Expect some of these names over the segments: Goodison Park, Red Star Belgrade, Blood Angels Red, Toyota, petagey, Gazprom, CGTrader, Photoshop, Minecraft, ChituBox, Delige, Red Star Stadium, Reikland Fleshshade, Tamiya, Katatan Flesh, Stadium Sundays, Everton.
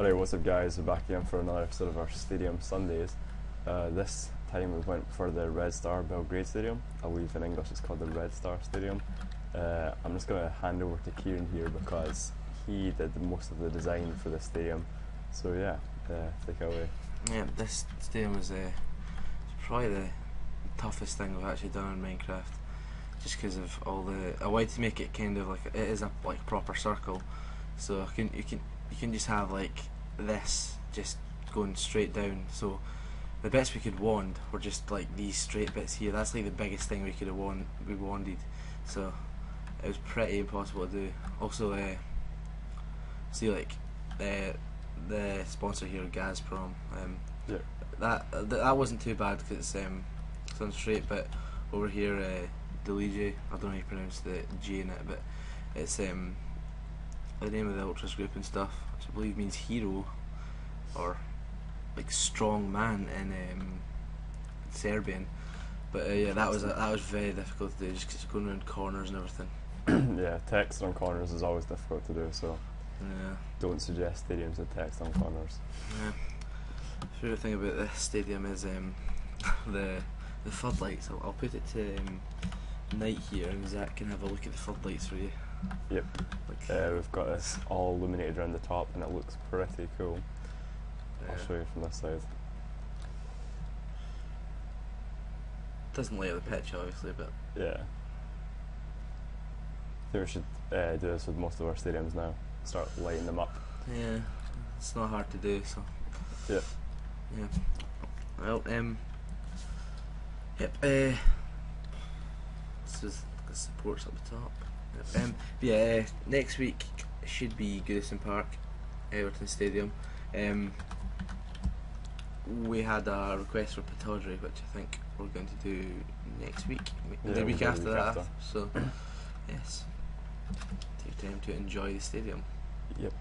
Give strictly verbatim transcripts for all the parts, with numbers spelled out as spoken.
Alright, what's up guys, we're back again for another episode of our Stadium Sundays. Uh, this time we went for the Red Star Belgrade Stadium. I believe in English it's called the Red Star Stadium. Uh, I'm just going to hand over to Kieran here because he did most of the design for this stadium. So yeah, uh, take it away. Yeah, this stadium is uh, probably the toughest thing I've actually done in Minecraft. Just because of all the... I wanted to make it kind of like... It is a like proper circle. So I couldn't, you can you can just have like this just going straight down. So the bits we could wand were just like these straight bits here. That's like the biggest thing we could have wand we wanded. So it was pretty impossible to do. Also, uh, see like uh, the sponsor here, Gazprom. Um, yeah. That th that wasn't too bad because it's um it's on straight. But over here, uh, Delige. I don't know how you pronounce the G in it, but it's um. the name of the Ultras group and stuff, which I believe means hero or like strong man in um, Serbian. But uh, yeah, that was a, that was very difficult to do just because going around corners and everything. Yeah, text on corners is always difficult to do, so yeah. Don't suggest stadiums with text on corners. Yeah. Favorite thing about this stadium is um, the the floodlights. I'll, I'll put it to um, night here, and Zach can have a look at the floodlights for you. Yep, uh, we've got this all illuminated around the top and it looks pretty cool. Yeah. I'll show you from this side. Doesn't lay the pitch obviously, but... Yeah. I think we should uh, do this with most of our stadiums now. Start lighting them up. Yeah, it's not hard to do, so... Yep. Yeah. Well, um... Yep, uh... This is the supports up the top. Um, yeah, uh, next week should be Goodison Park, Everton Stadium. Um, we had a request for petagey, which I think we're going to do next week, yeah, the week after that. After. So, yes, take your time to enjoy the stadium. Yep.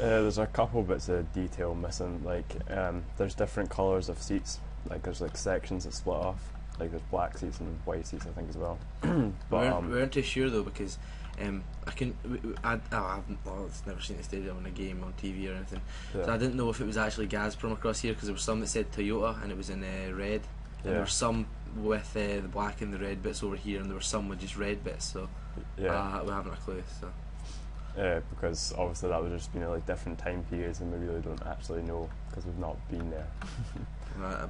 Uh, there's a couple bits of detail missing. Like, um, there's different colours of seats. Like, there's like sections that split off. Like there's black seats and white seats, I think, as well. But we um, weren't too sure though because um, I couldn't. I I've oh, oh, never seen the stadium in a game on T V or anything, yeah. So I didn't know if it was actually Gazprom across here because there was some that said Toyota and it was in uh, red, yeah. And there were some with uh, the black and the red bits over here, and there were some with just red bits. So yeah, uh, we haven't a clue. So yeah, because obviously that would just be, you know, like different time periods, and we really don't actually know because we've not been there. I,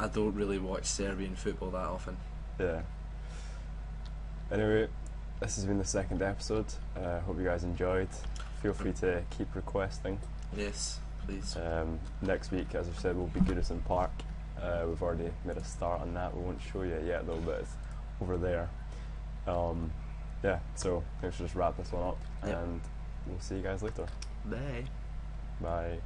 I don't really watch Serbian football that often. Yeah. Anyway, this has been the second episode. I uh, hope you guys enjoyed. Feel free to keep requesting. Yes, please. Um, next week, as I've said, will be Goodison Park. Uh, we've already made a start on that. We won't show you it yet though, but it's over there. Um, yeah, so I think we should just wrap this one up, yep. And we'll see you guys later. Bye. Bye.